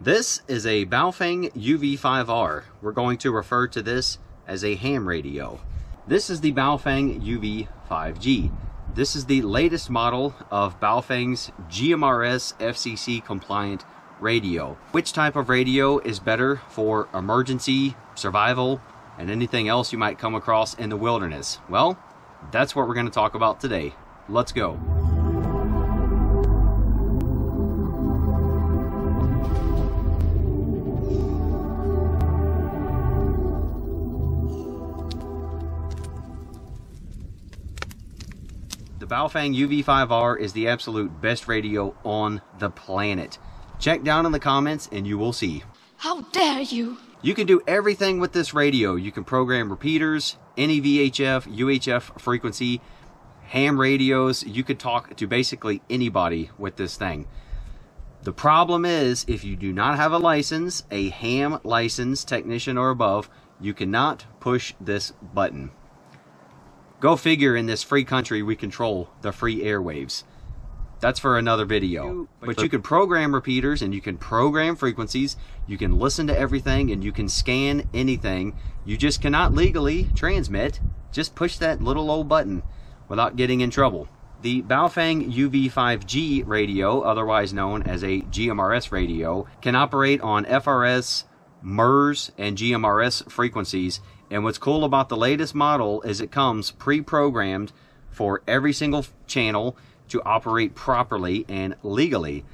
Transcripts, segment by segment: This is a Baofeng UV-5R. We're going to refer to this as a HAM radio. This is the Baofeng UV-5G. This is the latest model of Baofeng's GMRS FCC compliant radio. Which type of radio is better for emergency, survival, and anything else you might come across in the wilderness? Well, that's what we're going to talk about today. Let's go. The Baofeng UV-5R is the absolute best radio on the planet. Check down in the comments and you will see. How dare you! You can do everything with this radio. You can program repeaters, any VHF, UHF frequency, ham radios. You could talk to basically anybody with this thing. The problem is, if you do not have a license, a ham license, technician or above, you cannot push this button. Go figure, in this free country we control the free airwaves. That's for another video. But you can program repeaters and you can program frequencies. You can listen to everything and you can scan anything. You just cannot legally transmit. Just push that little old button without getting in trouble. The Baofeng UV-5G radio, otherwise known as a GMRS radio, can operate on FRS, MURS, and GMRS frequencies. And what's cool about the latest model is it comes pre-programmed for every single channel to operate properly and legally.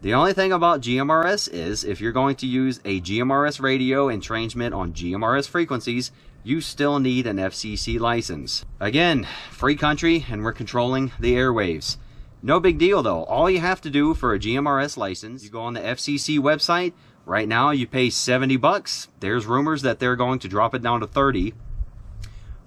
The only thing about GMRS is, if you're going to use a GMRS radio and transmit on GMRS frequencies, you still need an FCC license. Again, free country, and we're controlling the airwaves. No big deal though. All you have to do for a GMRS license, you go on the FCC website. Right now you pay 70 bucks. There's rumors that they're going to drop it down to 30.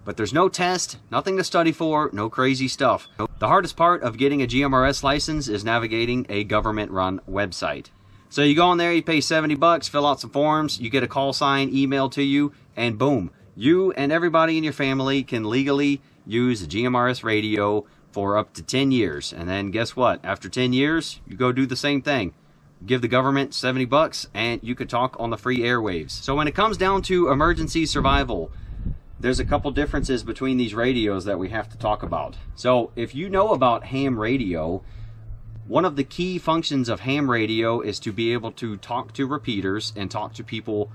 But there's no test, nothing to study for, no crazy stuff. The hardest part of getting a GMRS license is navigating a government-run website. So you go on there, you pay 70 bucks, fill out some forms, you get a call sign emailed to you, and boom, you and everybody in your family can legally use a GMRS radio for up to 10 years. And then guess what? After 10 years, you go do the same thing. Give the government 70 bucks and you could talk on the free airwaves. So when it comes down to emergency survival, there's a couple differences between these radios that we have to talk about. So if you know about ham radio, one of the key functions of ham radio is to be able to talk to repeaters and talk to people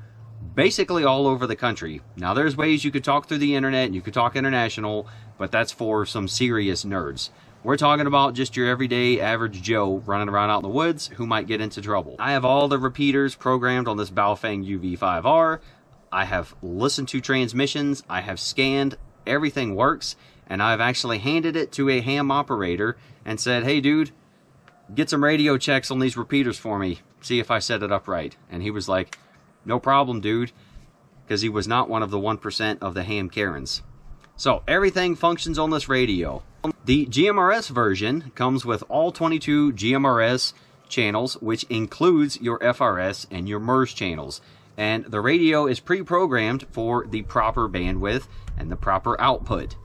basically all over the country. Now there's ways you could talk through the internet and you could talk international, but that's for some serious nerds. We're talking about just your everyday average Joe running around out in the woods who might get into trouble. I have all the repeaters programmed on this Baofeng UV-5R. I have listened to transmissions, I have scanned, everything works, and I've actually handed it to a ham operator and said, hey dude, get some radio checks on these repeaters for me, see if I set it up right. And he was like, no problem dude, because he was not one of the 1% of the ham Karens. So everything functions on this radio. The GMRS version comes with all 22 GMRS channels, which includes your FRS and your MERS channels. And the radio is pre-programmed for the proper bandwidth and the proper output.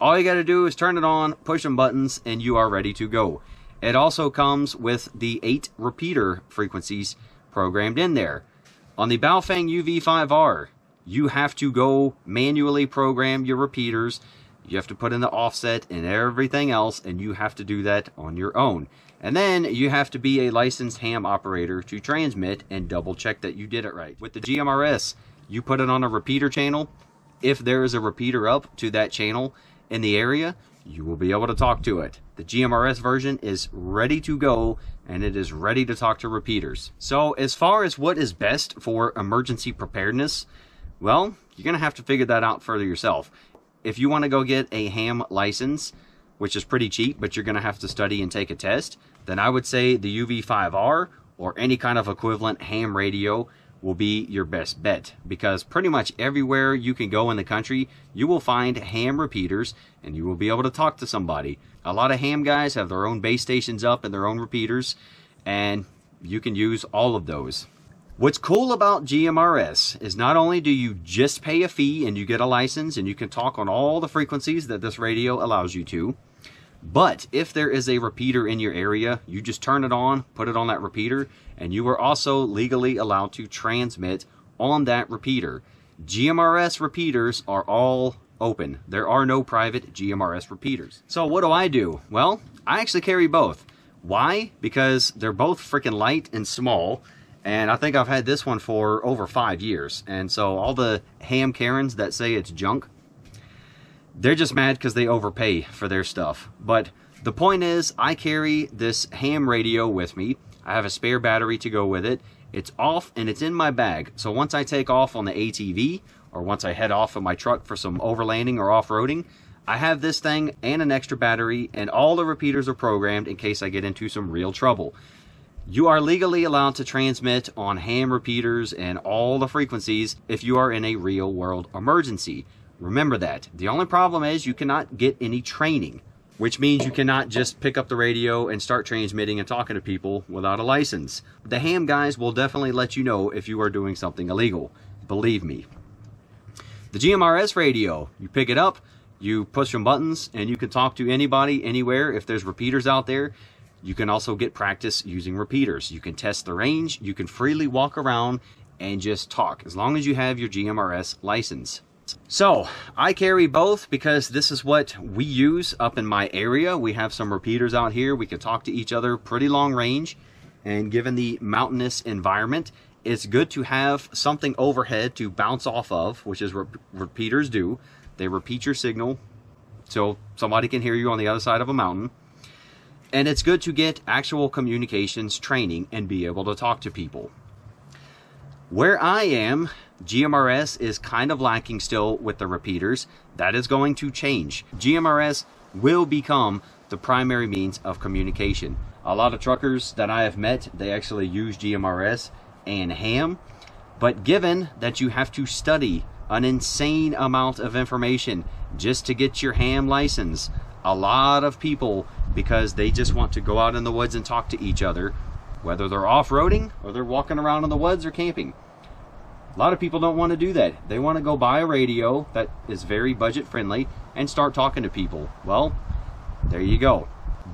All you got to do is turn it on, push some buttons, and you are ready to go. It also comes with the 8 repeater frequencies programmed in there. On the Baofeng UV-5R, you have to go manually program your repeaters. You have to put in the offset and everything else, and you have to do that on your own. And then you have to be a licensed ham operator to transmit and double check that you did it right. With the GMRS, you put it on a repeater channel. If there is a repeater up to that channel in the area, you will be able to talk to it. The GMRS version is ready to go, and it is ready to talk to repeaters. So as far as what is best for emergency preparedness, well, you're going to have to figure that out further yourself. If you want to go get a ham license, which is pretty cheap, but you're going to have to study and take a test, then I would say the UV-5R or any kind of equivalent ham radio will be your best bet, because pretty much everywhere you can go in the country, you will find ham repeaters and you will be able to talk to somebody. A lot of ham guys have their own base stations up and their own repeaters, and you can use all of those. What's cool about GMRS is not only do you just pay a fee and you get a license and you can talk on all the frequencies that this radio allows you to, But if there is a repeater in your area, you just turn it on, put it on that repeater, and you are also legally allowed to transmit on that repeater. GMRS repeaters are all open. There are no private GMRS repeaters. So what do I do? Well, I actually carry both. Why? Because they're both freaking light and small, and I think I've had this one for over 5 years. And so all the ham Karens that say it's junk, they're just mad because they overpay for their stuff. But the point is, I carry this ham radio with me. I have a spare battery to go with it. It's off and it's in my bag. So once I take off on the ATV, or once I head off of my truck for some overlanding or off-roading, I have this thing and an extra battery, and all the repeaters are programmed in case I get into some real trouble. You are legally allowed to transmit on ham repeaters and all the frequencies if you are in a real-world emergency. Remember that. The only problem is you cannot get any training, which means you cannot just pick up the radio and start transmitting and talking to people without a license. The ham guys will definitely let you know if you are doing something illegal. Believe me. The GMRS radio, you pick it up, you push some buttons, and you can talk to anybody, anywhere. If there's repeaters out there, you can also get practice using repeaters. You can test the range. You can freely walk around and just talk, as long as you have your GMRS license. So I carry both because this is what we use up in my area. We have some repeaters out here. We can talk to each other pretty long range, and given the mountainous environment, it's good to have something overhead to bounce off of, which is what repeaters do. They repeat your signal so somebody can hear you on the other side of a mountain. And it's good to get actual communications training and be able to talk to people. Where I am, GMRS is kind of lacking still with the repeaters. That is going to change. GMRS will become the primary means of communication. A lot of truckers that I have met, they actually use GMRS and ham, but given that you have to study an insane amount of information just to get your ham license, a lot of people, because they just want to go out in the woods and talk to each other, whether they're off-roading or they're walking around in the woods or camping. A lot of people don't want to do that. They want to go buy a radio that is very budget friendly and start talking to people. Well, there you go.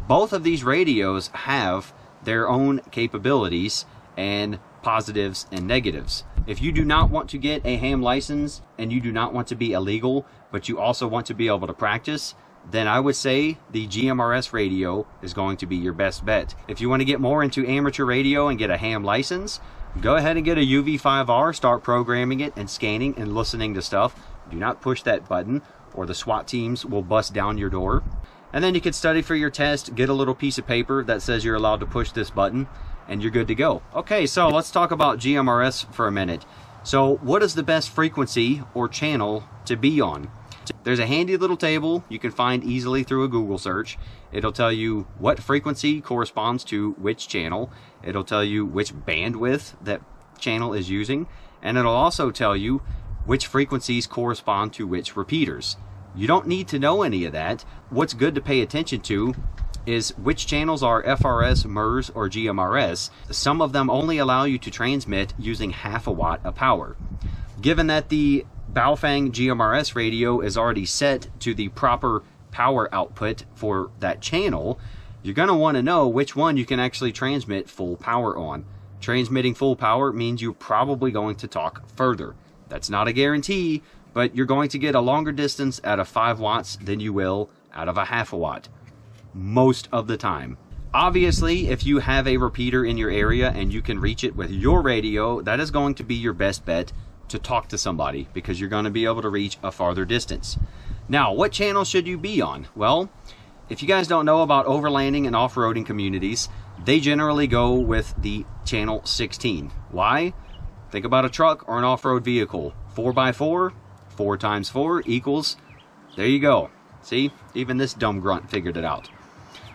Both of these radios have their own capabilities and positives and negatives. If you do not want to get a ham license and you do not want to be illegal, but you also want to be able to practice, then I would say the GMRS radio is going to be your best bet. If you want to get more into amateur radio and get a ham license, go ahead and get a UV-5R, start programming it and scanning and listening to stuff. Do not push that button or the SWAT teams will bust down your door. And then you can study for your test, get a little piece of paper that says you're allowed to push this button, and you're good to go. Okay, so let's talk about GMRS for a minute. So what is the best frequency or channel to be on? There's a handy little table you can find easily through a Google search. It'll tell you what frequency corresponds to which channel. It'll tell you which bandwidth that channel is using. And it'll also tell you which frequencies correspond to which repeaters. You don't need to know any of that. What's good to pay attention to is which channels are FRS, MURS, or GMRS. Some of them only allow you to transmit using half a watt of power. Given that the Baofeng GMRS radio is already set to the proper power output for that channel, you're going to want to know which one you can actually transmit full power on. Transmitting full power means you're probably going to talk further. That's not a guarantee, but you're going to get a longer distance out of 5 watts than you will out of a half a watt, most of the time. Obviously, if you have a repeater in your area and you can reach it with your radio, that is going to be your best bet to talk to somebody, because you're going to be able to reach a farther distance. Now, what channel should you be on? Well, if you guys don't know about overlanding and off-roading communities, they generally go with the channel 16. Why? Think about a truck or an off-road vehicle. 4x4, 4 times 4 equals, there you go. See, even this dumb grunt figured it out.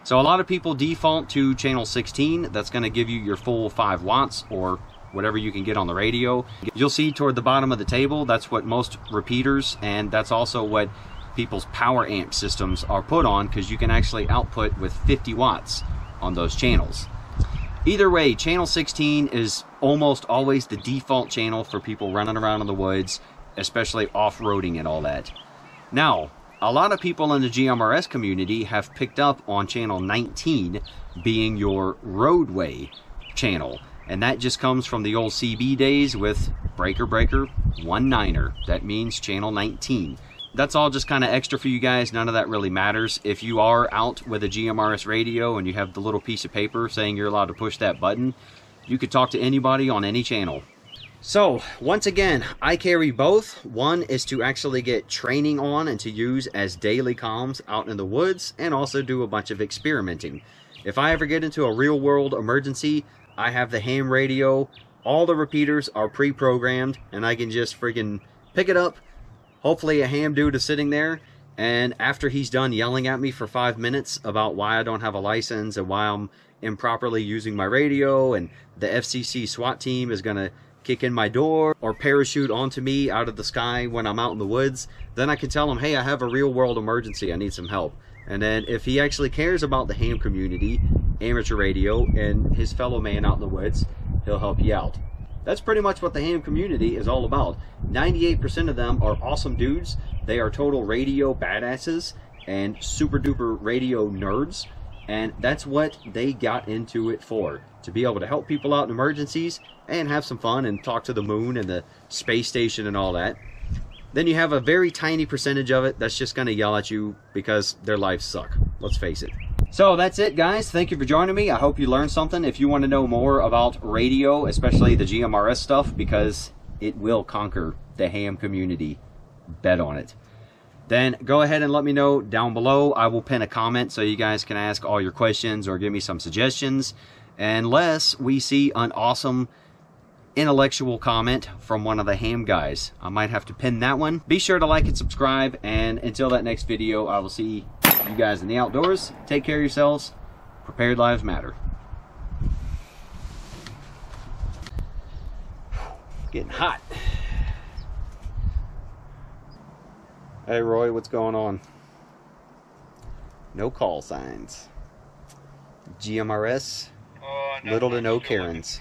So a lot of people default to channel 16. That's going to give you your full 5 watts or whatever you can get on the radio. You'll see toward the bottom of the table, that's what most repeaters, and that's also what people's power amp systems are put on, because you can actually output with 50 watts on those channels. Either way, channel 16 is almost always the default channel for people running around in the woods, especially off-roading and all that. Now, A lot of people in the GMRS community have picked up on channel 19 being your roadway channel. And that just comes from the old CB days with breaker breaker 19er. That means channel 19. That's all just kind of extra for you guys. None of that really matters. If you are out with a GMRS radio and you have the little piece of paper saying you're allowed to push that button, you could talk to anybody on any channel. So once again, I carry both. One is to actually get training on and to use as daily comms out in the woods, and also do a bunch of experimenting. If I ever get into a real world emergency, I have the ham radio, all the repeaters are pre-programmed, and I can just freaking pick it up. Hopefully a ham dude is sitting there, and after he's done yelling at me for 5 minutes about why I don't have a license and why I'm improperly using my radio, and the FCC SWAT team is gonna kick in my door or parachute onto me out of the sky when I'm out in the woods, then I can tell him, hey, I have a real world emergency, I need some help. And then if he actually cares about the ham community, amateur radio, and his fellow man out in the woods, he'll help you out. That's pretty much what the ham community is all about. 98% of them are awesome dudes. They are total radio badasses and super duper radio nerds. And that's what they got into it for. To be able to help people out in emergencies and have some fun and talk to the moon and the space station and all that. Then you have a very tiny percentage of it that's just gonna yell at you because their lives suck. Let's face it. So that's it, guys. Thank you for joining me. I hope you learned something. If you want to know more about radio, especially the GMRS stuff, because it will conquer the ham community, bet on it, then go ahead and let me know down below. I will pin a comment so you guys can ask all your questions or give me some suggestions, unless we see an awesome intellectual comment from one of the ham guys. I might have to pin that one. Be sure to like and subscribe, and until that next video, I will see you guys in the outdoors. Take care of yourselves. Prepared lives matter. It's getting hot. Hey Roy, what's going on? No call signs. GMRS, no, little to no Karens.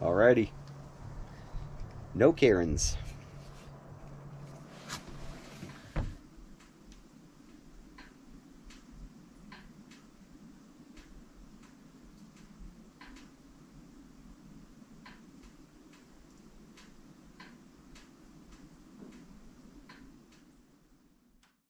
Alrighty. No Karens.